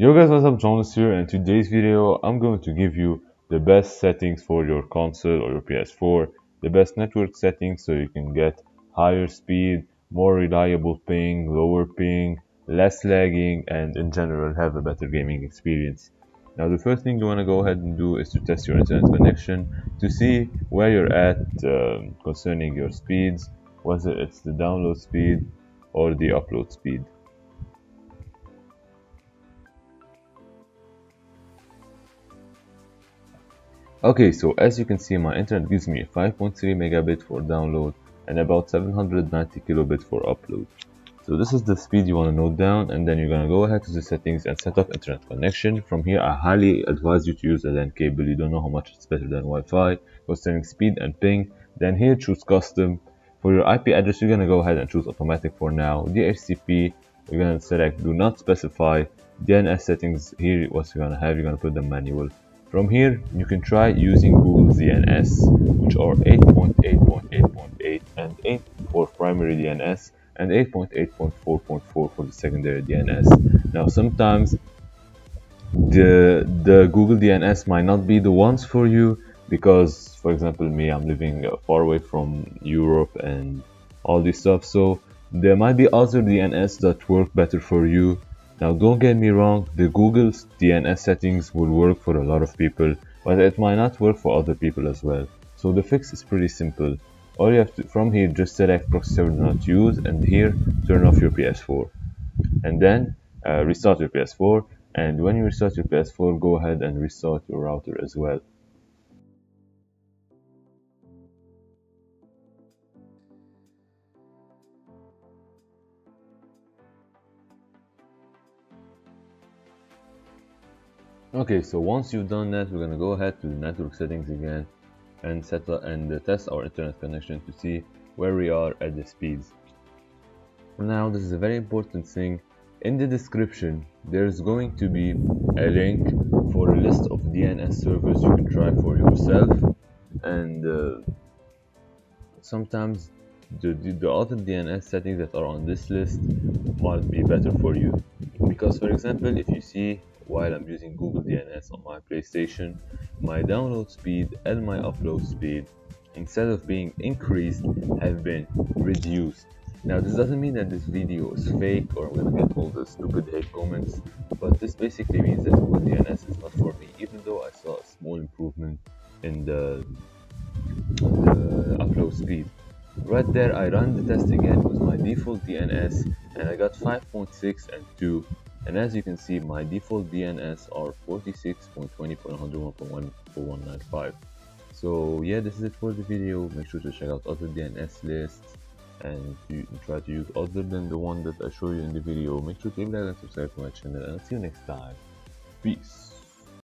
Yo guys, what's up? Jonas here, and in today's video I'm going to give you the best settings for your console or your PS4, the best network settings so you can get higher speed, more reliable ping, lower ping, less lagging, and in general have a better gaming experience. Now the first thing you want to go ahead and do is to test your internet connection to see where you're at concerning your speeds, whether it's the download speed or the upload speed. Okay, so as you can see, my internet gives me 5.3 megabit for download and about 790 kilobit for upload. So this is the speed you want to note down, and then you're going to go ahead to the settings and set up internet connection. From here, I highly advise you to use a LAN cable. You don't know how much it's better than Wi-Fi, considering speed and ping. Then here, choose custom. For your IP address, you're going to go ahead and choose automatic for now. DHCP, you're going to select do not specify. DNS settings, here what you're going to have, you're going to put them manual. From here, you can try using Google DNS, which are 8.8.8.8 and 8 for primary DNS and 8.8.4.4 for the secondary DNS. Now, sometimes the Google DNS might not be the ones for you because, for example, me, I'm living far away from Europe and all this stuff. So there might be other DNS that work better for you. Now don't get me wrong, the Google DNS settings will work for a lot of people, but it might not work for other people as well. So the fix is pretty simple. All you have to, from here, just select proxy server do not use, and here turn off your PS4, and then restart your PS4. And when you restart your PS4, go ahead and restart your router as well. Okay, so once you've done that, we're gonna go ahead to the network settings again and set up and test our internet connection to see where we are at the speeds. Now, this is a very important thing. In the description, there's going to be a link for a list of DNS servers you can try for yourself, and sometimes the other DNS settings that are on this list might be better for you. Because, for example, if you see, while I'm using Google DNS on my PlayStation, my download speed and my upload speed, instead of being increased, have been reduced. Now this doesn't mean that this video is fake or I'm gonna get all the stupid hate comments, but this basically means that Google DNS is not for me, even though I saw a small improvement in the upload speed. Right there, I ran the test again with my default DNS and I got 5.6 and 2. And as you can see, my default DNS are 46.20.101.195. So yeah, this is it for the video. Make sure to check out other DNS lists, and if you try to use other than the one that I show you in the video, make sure to like and subscribe to my channel, and I'll see you next time. Peace.